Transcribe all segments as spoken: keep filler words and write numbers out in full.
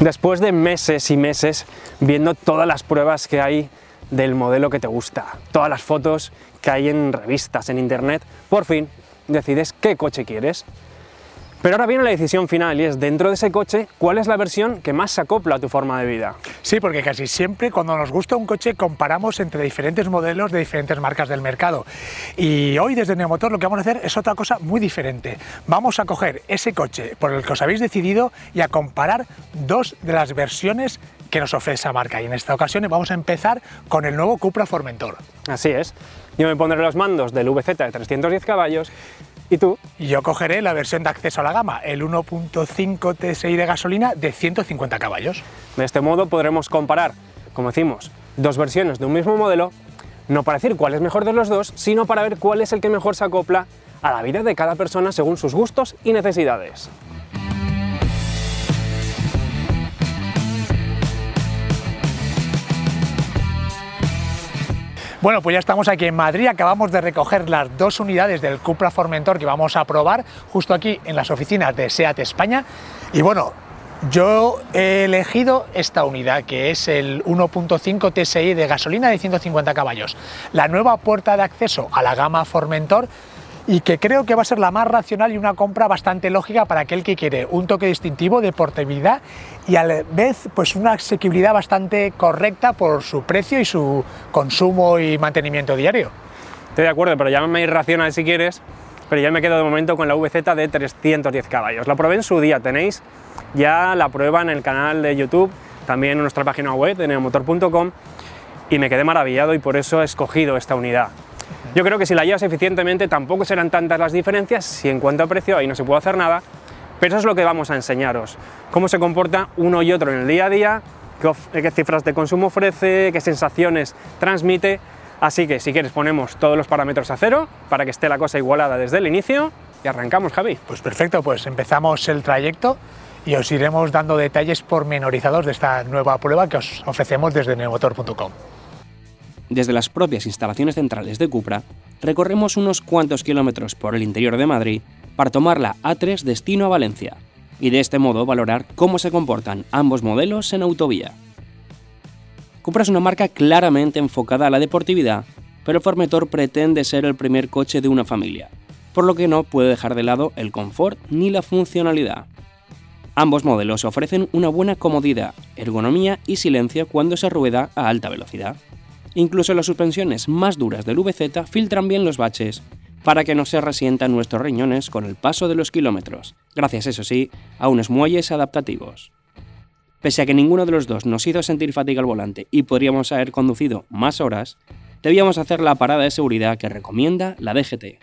después de meses y meses viendo todas las pruebas que hay del modelo que te gusta, todas las fotos que hay en revistas, en internet, por fin decides qué coche quieres. Pero ahora viene la decisión final y es, dentro de ese coche, ¿cuál es la versión que más se acopla a tu forma de vida? Sí, porque casi siempre cuando nos gusta un coche comparamos entre diferentes modelos de diferentes marcas del mercado. Y hoy desde Neomotor lo que vamos a hacer es otra cosa muy diferente. Vamos a coger ese coche por el que os habéis decidido y a comparar dos de las versiones que nos ofrece esa marca. Y en esta ocasión vamos a empezar con el nuevo Cupra Formentor. Así es. Yo me pondré los mandos del V Z de trescientos diez caballos. ¿Y tú? Yo cogeré la versión de acceso a la gama, el uno punto cinco T S I de gasolina de ciento cincuenta caballos. De este modo podremos comparar, como decimos, dos versiones de un mismo modelo, no para decir cuál es mejor de los dos, sino para ver cuál es el que mejor se acopla a la vida de cada persona según sus gustos y necesidades. Bueno, pues ya estamos aquí en Madrid, acabamos de recoger las dos unidades del Cupra Formentor que vamos a probar justo aquí en las oficinas de SEAT España. Y bueno, yo he elegido esta unidad que es el uno punto cinco T S I de gasolina de ciento cincuenta caballos, la nueva puerta de acceso a la gama Formentor, y que creo que va a ser la más racional y una compra bastante lógica para aquel que quiere un toque distintivo de portabilidad y a la vez pues una asequibilidad bastante correcta por su precio y su consumo y mantenimiento diario. Estoy de acuerdo, pero llámame irracional si quieres, pero ya me quedo de momento con la V Z de trescientos diez caballos. La probé en su día, tenéis ya la prueba en el canal de YouTube, también en nuestra página web de neomotor punto com, y me quedé maravillado y por eso he escogido esta unidad. Yo creo que si la llevas eficientemente tampoco serán tantas las diferencias, si en cuanto a precio ahí no se puede hacer nada, pero eso es lo que vamos a enseñaros, cómo se comporta uno y otro en el día a día, qué, qué cifras de consumo ofrece, qué sensaciones transmite, así que si quieres ponemos todos los parámetros a cero para que esté la cosa igualada desde el inicio y arrancamos, Javi. Pues perfecto, pues empezamos el trayecto y os iremos dando detalles pormenorizados de esta nueva prueba que os ofrecemos desde neomotor punto com. Desde las propias instalaciones centrales de Cupra, recorremos unos cuantos kilómetros por el interior de Madrid para tomar la A tres destino a Valencia, y de este modo valorar cómo se comportan ambos modelos en autovía. Cupra es una marca claramente enfocada a la deportividad, pero el Formentor pretende ser el primer coche de una familia, por lo que no puede dejar de lado el confort ni la funcionalidad. Ambos modelos ofrecen una buena comodidad, ergonomía y silencio cuando se rueda a alta velocidad. Incluso las suspensiones más duras del V Z filtran bien los baches, para que no se resientan nuestros riñones con el paso de los kilómetros, gracias eso sí, a unos muelles adaptativos. Pese a que ninguno de los dos nos hizo sentir fatiga al volante y podríamos haber conducido más horas, debíamos hacer la parada de seguridad que recomienda la D G T.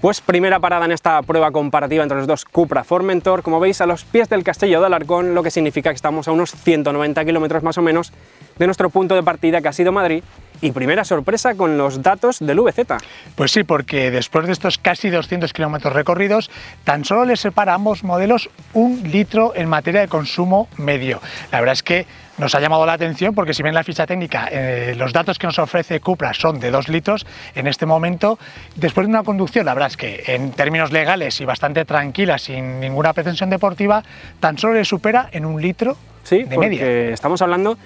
Pues primera parada en esta prueba comparativa entre los dos Cupra Formentor, como veis a los pies del Castillo de Alarcón, lo que significa que estamos a unos ciento noventa kilómetros más o menos de nuestro punto de partida que ha sido Madrid, y primera sorpresa con los datos del V Z. Pues sí, porque después de estos casi doscientos kilómetros recorridos, tan solo les separa a ambos modelos un litro en materia de consumo medio. La verdad es que nos ha llamado la atención porque si bien la ficha técnica, eh, los datos que nos ofrece Cupra son de dos litros, en este momento, después de una conducción, la verdad es que en términos legales y bastante tranquila, sin ninguna pretensión deportiva, tan solo le supera en un litro sí, de media. Sí, porque estamos hablando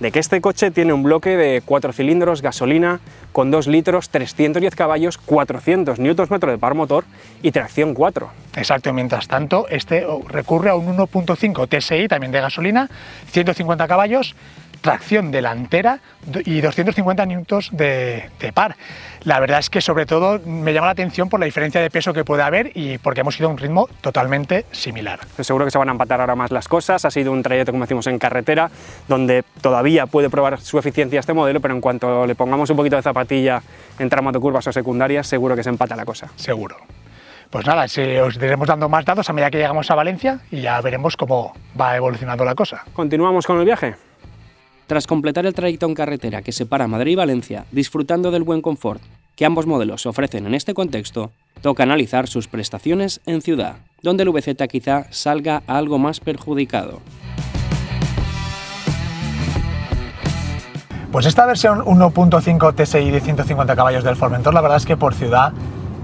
de que este coche tiene un bloque de cuatro cilindros, gasolina, con dos litros, trescientos diez caballos, cuatrocientos newton metros de par motor y tracción cuatro. Exacto, mientras tanto, este recurre a un uno punto cinco T S I, también de gasolina, ciento cincuenta caballos, tracción delantera y doscientos cincuenta newtons de, de par. La verdad es que sobre todo me llama la atención por la diferencia de peso que puede haber y porque hemos ido a un ritmo totalmente similar. Seguro que se van a empatar ahora más las cosas, ha sido un trayecto como decimos en carretera, donde todavía puede probar su eficiencia este modelo, pero en cuanto le pongamos un poquito de zapatilla en tramo de curvas o secundarias, seguro que se empata la cosa. Seguro. Pues nada, os iremos dando más datos a medida que llegamos a Valencia y ya veremos cómo va evolucionando la cosa. ¿Continuamos con el viaje? Tras completar el trayecto en carretera que separa Madrid y Valencia, disfrutando del buen confort que ambos modelos ofrecen en este contexto, toca analizar sus prestaciones en ciudad, donde el V Z quizá salga algo más perjudicado. Pues esta versión uno punto cinco T S I de ciento cincuenta caballos del Formentor, la verdad es que por ciudad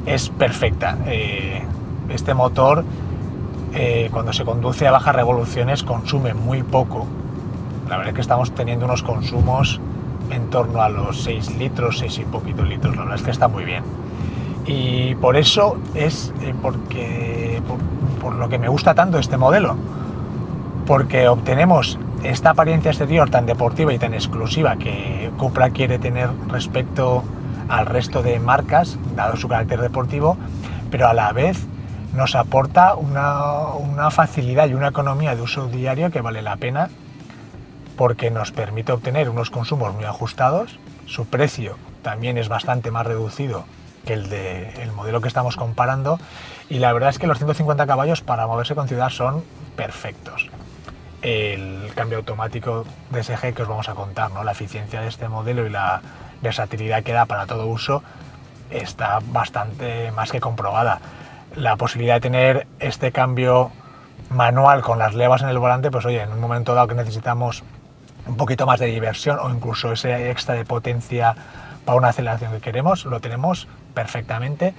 es perfecta. Eh, este motor eh, cuando se conduce a bajas revoluciones consume muy poco. La verdad es que estamos teniendo unos consumos en torno a los seis litros, seis y poquito litros, la verdad es que está muy bien. Y por eso es eh, porque, por, por lo que me gusta tanto este modelo, porque obtenemos esta apariencia exterior tan deportiva y tan exclusiva que Cupra quiere tener respecto al resto de marcas, dado su carácter deportivo, pero a la vez nos aporta una, una facilidad y una economía de uso diario que vale la pena, porque nos permite obtener unos consumos muy ajustados. Su precio también es bastante más reducido que el del modelo que estamos comparando, y la verdad es que los ciento cincuenta caballos para moverse con ciudad son perfectos. El cambio automático D S G que os vamos a contar, ¿no? La eficiencia de este modelo y la versatilidad que da para todo uso está bastante más que comprobada. La posibilidad de tener este cambio manual con las levas en el volante, pues oye, en un momento dado que necesitamos un poquito más de diversión o incluso ese extra de potencia para una aceleración que queremos, lo tenemos perfectamente.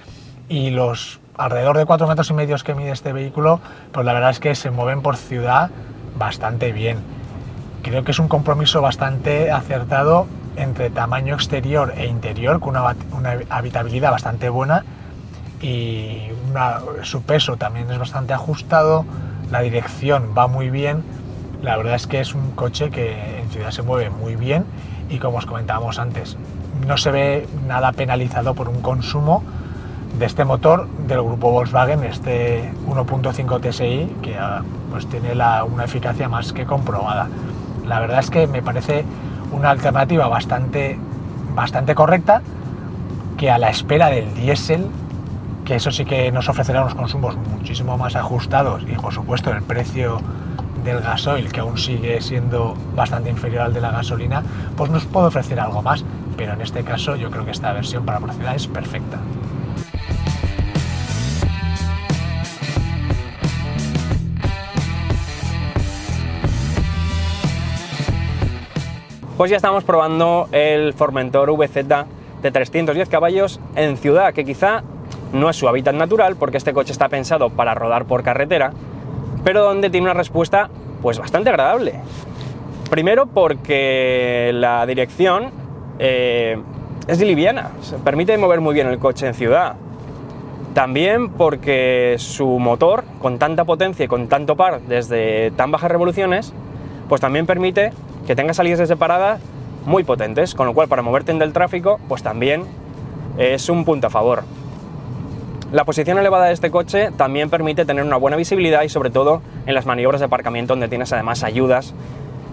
Y los alrededor de cuatro metros y medio que mide este vehículo, pues la verdad es que se mueven por ciudad bastante bien. Creo que es un compromiso bastante acertado entre tamaño exterior e interior, con una, una habitabilidad bastante buena, y una, su peso también es bastante ajustado, la dirección va muy bien. La verdad es que es un coche que en ciudad se mueve muy bien y, como os comentábamos antes, no se ve nada penalizado por un consumo de este motor del grupo Volkswagen, este uno punto cinco T S I, que pues tiene la, una eficacia más que comprobada. La verdad es que me parece una alternativa bastante, bastante correcta, que a la espera del diésel, que eso sí que nos ofrecerá unos consumos muchísimo más ajustados, y por supuesto el precio del gasoil, que aún sigue siendo bastante inferior al de la gasolina, pues nos puede ofrecer algo más, pero en este caso yo creo que esta versión para la ciudad es perfecta. Pues ya estamos probando el Formentor V Z de trescientos diez caballos en ciudad, que quizá no es su hábitat natural, porque este coche está pensado para rodar por carretera, pero donde tiene una respuesta pues bastante agradable. Primero porque la dirección eh, es liviana, se permite mover muy bien el coche en ciudad. También porque su motor, con tanta potencia y con tanto par desde tan bajas revoluciones, pues también permite que tenga salidas de separada muy potentes, con lo cual para moverte en el tráfico pues también es un punto a favor. La posición elevada de este coche también permite tener una buena visibilidad, y sobre todo en las maniobras de aparcamiento, donde tienes además ayudas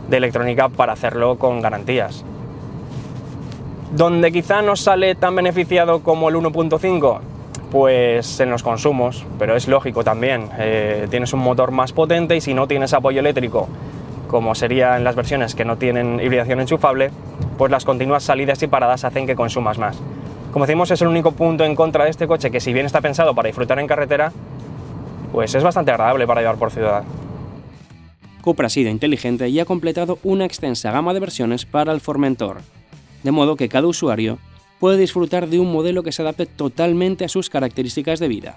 de electrónica para hacerlo con garantías. Donde quizá no sale tan beneficiado como el uno punto cinco, pues en los consumos, pero es lógico también. Eh, tienes un motor más potente, y si no tienes apoyo eléctrico, como sería en las versiones que no tienen hibridación enchufable, pues las continuas salidas y paradas hacen que consumas más. Como decimos, es el único punto en contra de este coche, que si bien está pensado para disfrutar en carretera, pues es bastante agradable para llevar por ciudad. Cupra ha sido inteligente y ha completado una extensa gama de versiones para el Formentor, de modo que cada usuario puede disfrutar de un modelo que se adapte totalmente a sus características de vida,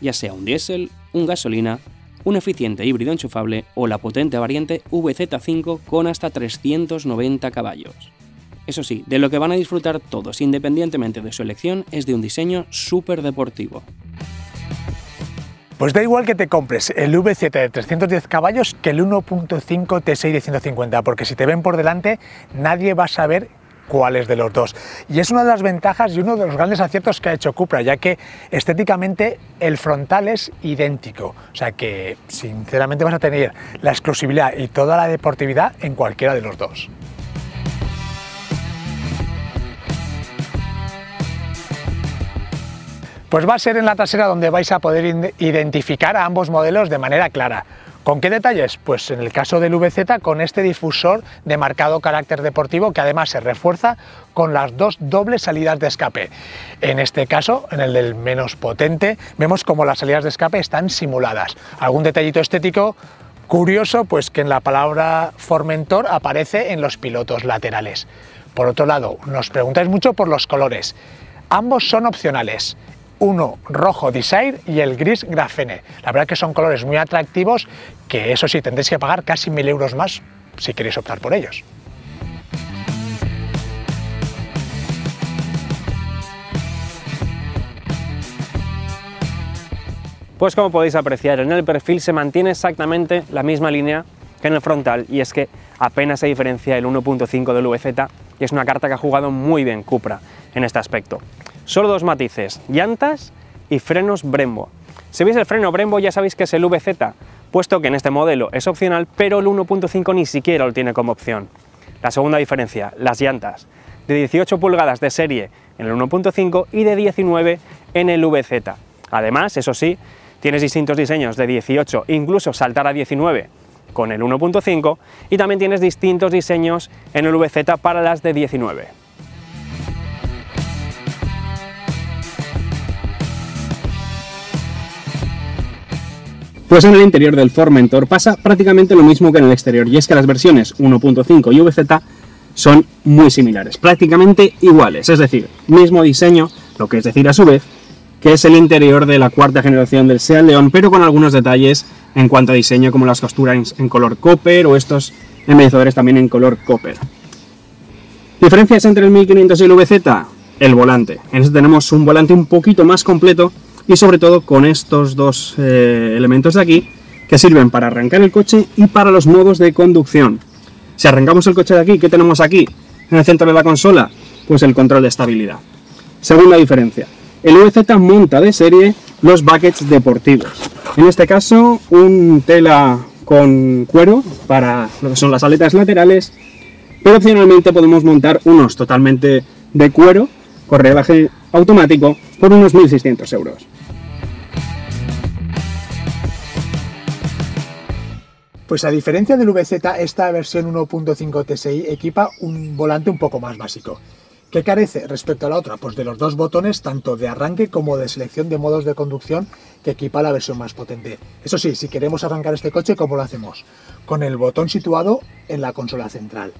ya sea un diésel, un gasolina, un eficiente híbrido enchufable o la potente variante V Z cinco con hasta trescientos noventa caballos. Eso sí, de lo que van a disfrutar todos, independientemente de su elección, es de un diseño súper deportivo. Pues da igual que te compres el V Z de trescientos diez caballos que el uno punto cinco T S I de ciento cincuenta, porque si te ven por delante nadie va a saber cuáles de los dos. Y es una de las ventajas y uno de los grandes aciertos que ha hecho Cupra, ya que estéticamente el frontal es idéntico, o sea que sinceramente vas a tener la exclusividad y toda la deportividad en cualquiera de los dos. Pues va a ser en la trasera donde vais a poder identificar a ambos modelos de manera clara. ¿Con qué detalles? Pues en el caso del V Z, con este difusor de marcado carácter deportivo, que además se refuerza con las dos dobles salidas de escape. En este caso, en el del menos potente, vemos como las salidas de escape están simuladas. Algún detallito estético curioso, pues que en la palabra Formentor aparece en los pilotos laterales. Por otro lado, nos preguntáis mucho por los colores. Ambos son opcionales. uno rojo Desire y el gris Grafene. La verdad que son colores muy atractivos, que eso sí, tendréis que pagar casi mil euros más si queréis optar por ellos. Pues como podéis apreciar, en el perfil se mantiene exactamente la misma línea que en el frontal, y es que apenas se diferencia el uno punto cinco del V Z, y es una carta que ha jugado muy bien Cupra en este aspecto. Solo dos matices, llantas y frenos Brembo. Si veis el freno Brembo ya sabéis que es el V Z, puesto que en este modelo es opcional, pero el uno punto cinco ni siquiera lo tiene como opción. La segunda diferencia, las llantas, de dieciocho pulgadas de serie en el uno punto cinco y de diecinueve en el V Z. Además, eso sí, tienes distintos diseños de dieciocho, incluso saltar a diecinueve con el uno punto cinco, y también tienes distintos diseños en el V Z para las de diecinueve. Pues en el interior del Formentor pasa prácticamente lo mismo que en el exterior, y es que las versiones uno punto cinco y V Z son muy similares, prácticamente iguales, es decir, mismo diseño, lo que es decir a su vez que es el interior de la cuarta generación del SEAT León, pero con algunos detalles en cuanto a diseño, como las costuras en color copper o estos embellecedores también en color copper. ¿Diferencias entre el mil quinientos y el V Z? El volante. En este tenemos un volante un poquito más completo, y sobre todo con estos dos eh, elementos de aquí, que sirven para arrancar el coche y para los modos de conducción. Si arrancamos el coche de aquí, ¿qué tenemos aquí en el centro de la consola? Pues el control de estabilidad. Segunda diferencia. El V Z monta de serie los buckets deportivos, en este caso un tela con cuero para lo que son las aletas laterales, pero opcionalmente podemos montar unos totalmente de cuero con reglaje automático por unos mil seiscientos euros. Pues a diferencia del V Z, esta versión uno punto cinco T S I equipa un volante un poco más básico. ¿Qué carece respecto a la otra? Pues de los dos botones, tanto de arranque como de selección de modos de conducción, que equipa la versión más potente. Eso sí, si queremos arrancar este coche, ¿cómo lo hacemos? Con el botón situado en la consola central.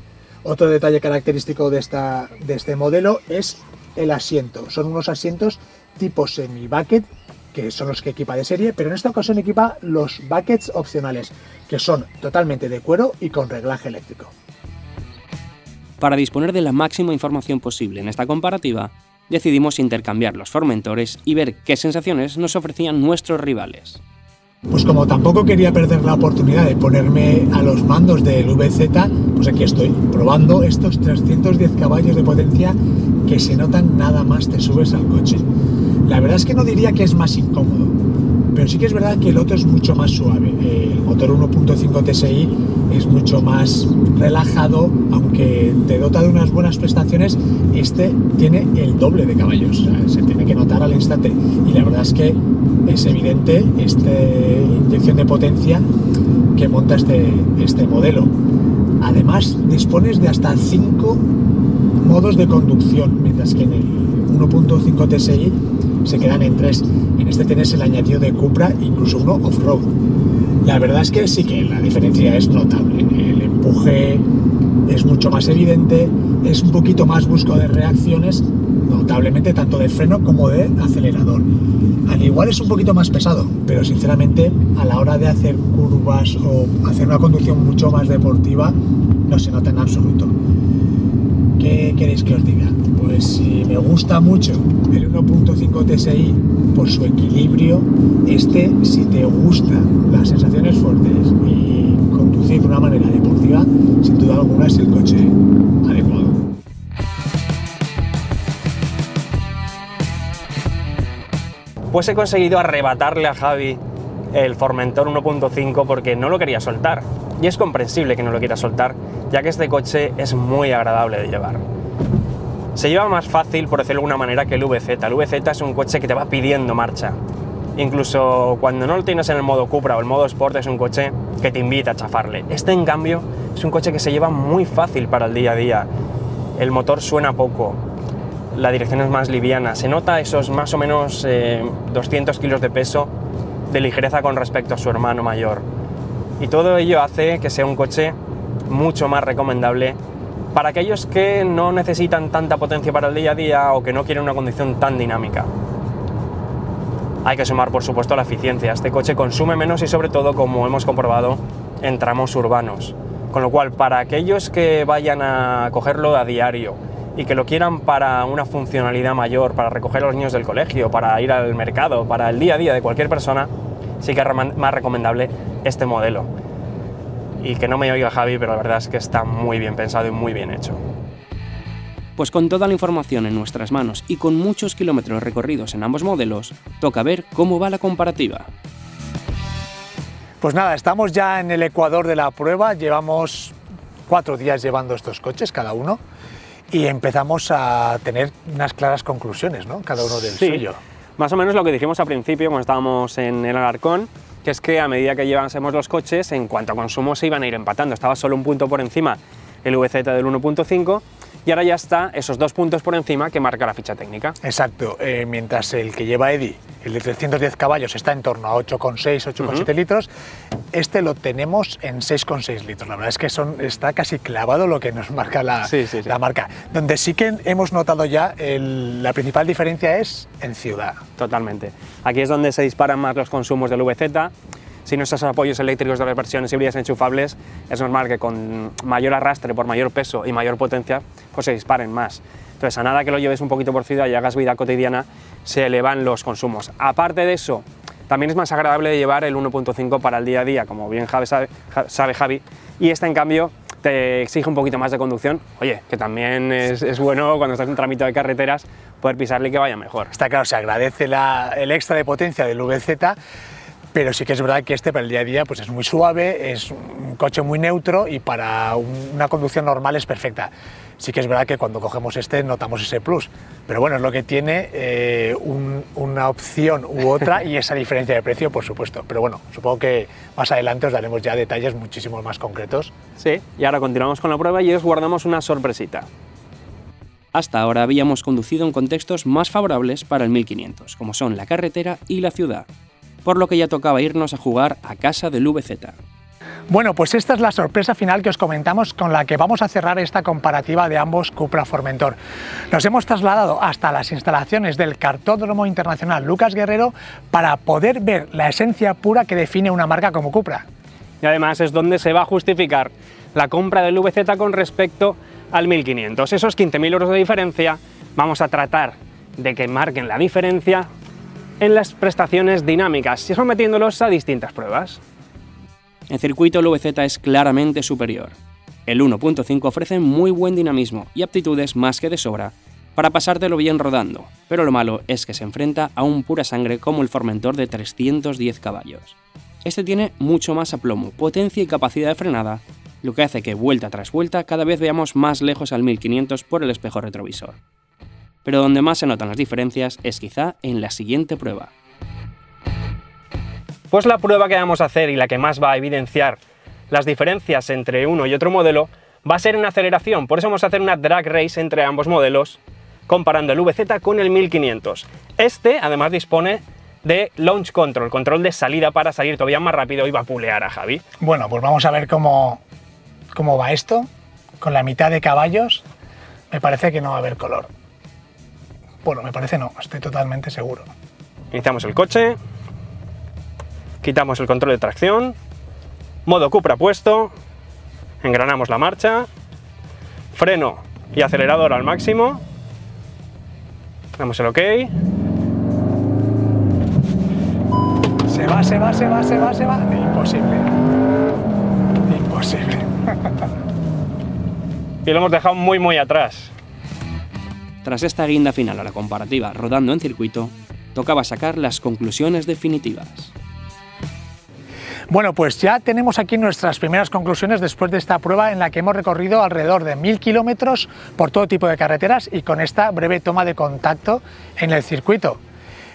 Otro detalle característico de, esta, de este modelo es el asiento. Son unos asientos tipo semi-bucket, que son los que equipa de serie, pero en esta ocasión equipa los buckets opcionales, que son totalmente de cuero y con reglaje eléctrico. Para disponer de la máxima información posible en esta comparativa, decidimos intercambiar los Formentores y ver qué sensaciones nos ofrecían nuestros rivales. Pues como tampoco quería perder la oportunidad de ponerme a los mandos del V Z, pues aquí estoy probando estos trescientos diez caballos de potencia que se notan nada más te subes al coche. La verdad es que no diría que es más incómodo, pero sí que es verdad que el otro es mucho más suave. El motor uno punto cinco T S I es mucho más relajado, aunque te dota de unas buenas prestaciones. Este tiene el doble de caballos, o sea, se tiene que notar al instante, y la verdad es que es evidente esta inyección de potencia que monta este, este modelo. Además, dispones de hasta cinco modos de conducción, mientras que en el uno punto cinco T S I se quedan en tres. En este tenés el añadido de Cupra, incluso uno off-road. La verdad es que sí que la diferencia es notable. El empuje es mucho más evidente, es un poquito más brusco de reacciones, notablemente tanto de freno como de acelerador. Al igual es un poquito más pesado, pero sinceramente a la hora de hacer curvas o hacer una conducción mucho más deportiva no se nota en absoluto. ¿Qué queréis que os diga? Pues si me gusta mucho el uno punto cinco T S I por su equilibrio, este, si te gustan las sensaciones fuertes y conducir de una manera deportiva, sin duda alguna es el coche adecuado. Pues he conseguido arrebatarle a Javi el Formentor uno punto cinco porque no lo quería soltar. Y es comprensible que no lo quiera soltar, ya que este coche es muy agradable de llevar. Se lleva más fácil, por decirlo de alguna manera, que el V Z. El V Z es un coche que te va pidiendo marcha. Incluso cuando no lo tienes en el modo Cupra o el modo Sport, es un coche que te invita a chafarle. Este, en cambio, es un coche que se lleva muy fácil para el día a día. El motor suena poco, la dirección es más liviana, se nota esos más o menos eh, doscientos kilos de peso de ligereza con respecto a su hermano mayor. Y todo ello hace que sea un coche mucho más recomendable para aquellos que no necesitan tanta potencia para el día a día o que no quieren una conducción tan dinámica. hay que sumar, por supuesto, la eficiencia. Este coche consume menos y, sobre todo, como hemos comprobado, en tramos urbanos. Con lo cual, para aquellos que vayan a cogerlo a diario y que lo quieran para una funcionalidad mayor, para recoger a los niños del colegio, para ir al mercado, para el día a día de cualquier persona, sí que es más recomendable este modelo. Y que no me oiga Javi, pero la verdad es que está muy bien pensado y muy bien hecho. Pues con toda la información en nuestras manos y con muchos kilómetros recorridos en ambos modelos, toca ver cómo va la comparativa. Pues nada, estamos ya en el ecuador de la prueba, llevamos cuatro días llevando estos coches cada uno y empezamos a tener unas claras conclusiones, ¿no? Cada uno del suyo. Más o menos lo que dijimos al principio cuando estábamos en el Alarcón, que es que a medida que llevásemos los coches, en cuanto a consumo se iban a ir empatando. Estaba solo un punto por encima el V Z del uno punto cinco y ahora ya está esos dos puntos por encima que marca la ficha técnica. Exacto, eh, mientras el que lleva Eddy, el de trescientos diez caballos, está en torno a ocho coma seis, ocho coma siete uh-huh. litros, este lo tenemos en seis coma seis litros. La verdad es que son, está casi clavado lo que nos marca la, sí, sí, sí. la marca. Donde sí que hemos notado ya el, la principal diferencia es en ciudad. Totalmente. Aquí es donde se disparan más los consumos del V Z. Sin nuestros apoyos eléctricos de las versiones híbridas enchufables, es normal que con mayor arrastre, por mayor peso y mayor potencia, pues se disparen más. Entonces, a nada que lo lleves un poquito por ciudad y hagas vida cotidiana, se elevan los consumos. Aparte de eso, también es más agradable llevar el uno punto cinco para el día a día, como bien Javi sabe, sabe Javi, y este, en cambio, te exige un poquito más de conducción. Oye, que también es, es bueno cuando estás en un trámite de carreteras poder pisarle y que vaya mejor. Está claro, se agradece la, el extra de potencia del V Z, pero sí que es verdad que este para el día a día pues es muy suave, es un coche muy neutro y para un, una conducción normal es perfecta. Sí que es verdad que cuando cogemos este notamos ese plus, pero bueno, es lo que tiene eh, un, una opción u otra y esa diferencia de precio, por supuesto. Pero bueno, supongo que más adelante os daremos ya detalles muchísimo más concretos. Sí, y ahora continuamos con la prueba y os guardamos una sorpresita. Hasta ahora habíamos conducido en contextos más favorables para el mil quinientos, como son la carretera y la ciudad, por lo que ya tocaba irnos a jugar a casa del V Z. Bueno, pues esta es la sorpresa final que os comentamos, con la que vamos a cerrar esta comparativa de ambos Cupra Formentor. Nos hemos trasladado hasta las instalaciones del Cartódromo Internacional Lucas Guerrero para poder ver la esencia pura que define una marca como Cupra. Y además es donde se va a justificar la compra del V Z con respecto al mil quinientos. Esos quince mil euros de diferencia, vamos a tratar de que marquen la diferencia en las prestaciones dinámicas, y sometiéndolos a distintas pruebas. En circuito el V Z es claramente superior. El uno punto cinco ofrece muy buen dinamismo y aptitudes más que de sobra para pasártelo bien rodando, pero lo malo es que se enfrenta a un pura sangre como el Formentor de trescientos diez caballos. Este tiene mucho más aplomo, potencia y capacidad de frenada, lo que hace que vuelta tras vuelta cada vez veamos más lejos al mil quinientos por el espejo retrovisor. Pero donde más se notan las diferencias es quizá en la siguiente prueba. Pues la prueba que vamos a hacer y la que más va a evidenciar las diferencias entre uno y otro modelo va a ser en aceleración, por eso vamos a hacer una drag race entre ambos modelos comparando el V Z con el mil quinientos. Este además dispone de launch control, control de salida para salir todavía más rápido y vapulear a Javi. Bueno, pues vamos a ver cómo, cómo va esto. Con la mitad de caballos me parece que no va a haber color. Bueno, me parece no, estoy totalmente seguro. Iniciamos el coche, quitamos el control de tracción, modo Cupra puesto, engranamos la marcha, freno y acelerador al máximo, damos el OK. Se va, se va, se va, se va, se va. Imposible. Imposible. Y lo hemos dejado muy, muy atrás. Tras esta guinda final a la comparativa rodando en circuito, tocaba sacar las conclusiones definitivas. Bueno, pues ya tenemos aquí nuestras primeras conclusiones después de esta prueba en la que hemos recorrido alrededor de mil kilómetros por todo tipo de carreteras y con esta breve toma de contacto en el circuito.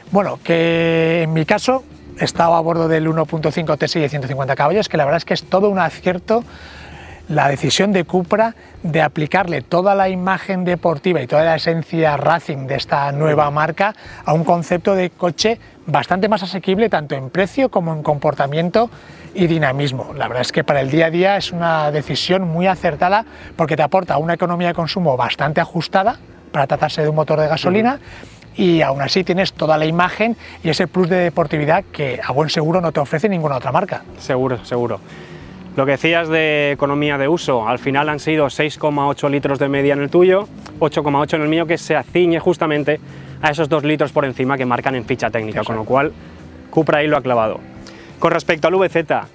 Bueno, que en mi caso estaba a bordo del uno punto cinco T S I de ciento cincuenta caballos, que la verdad es que es todo un acierto la decisión de Cupra de aplicarle toda la imagen deportiva y toda la esencia racing de esta nueva marca a un concepto de coche bastante más asequible tanto en precio como en comportamiento y dinamismo. La verdad es que para el día a día es una decisión muy acertada porque te aporta una economía de consumo bastante ajustada para tratarse de un motor de gasolina, y aún así tienes toda la imagen y ese plus de deportividad que a buen seguro no te ofrece ninguna otra marca. Seguro, seguro. Lo que decías de economía de uso, al final han sido seis coma ocho litros de media en el tuyo, ocho coma ocho en el mío, que se aciñe justamente a esos dos litros por encima que marcan en ficha técnica, exacto, con lo cual Cupra ahí lo ha clavado. Con respecto al V Z,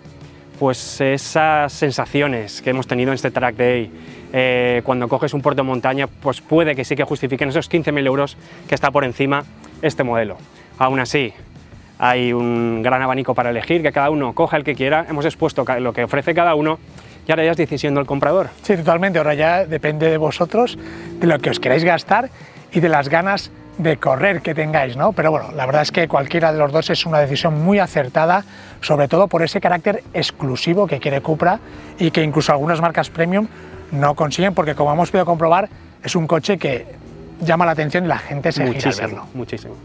pues esas sensaciones que hemos tenido en este track day, eh, cuando coges un portamontaña, pues puede que sí que justifiquen esos quince mil euros que está por encima este modelo. Aún así, hay un gran abanico para elegir, que cada uno coja el que quiera, hemos expuesto lo que ofrece cada uno y ahora ya es decisión del comprador. Sí, totalmente, ahora ya depende de vosotros, de lo que os queráis gastar y de las ganas de correr que tengáis, ¿no? Pero bueno, la verdad es que cualquiera de los dos es una decisión muy acertada, sobre todo por ese carácter exclusivo que quiere Cupra y que incluso algunas marcas premium no consiguen, porque como hemos podido comprobar, es un coche que llama la atención y la gente se gira a verlo. Muchísimo.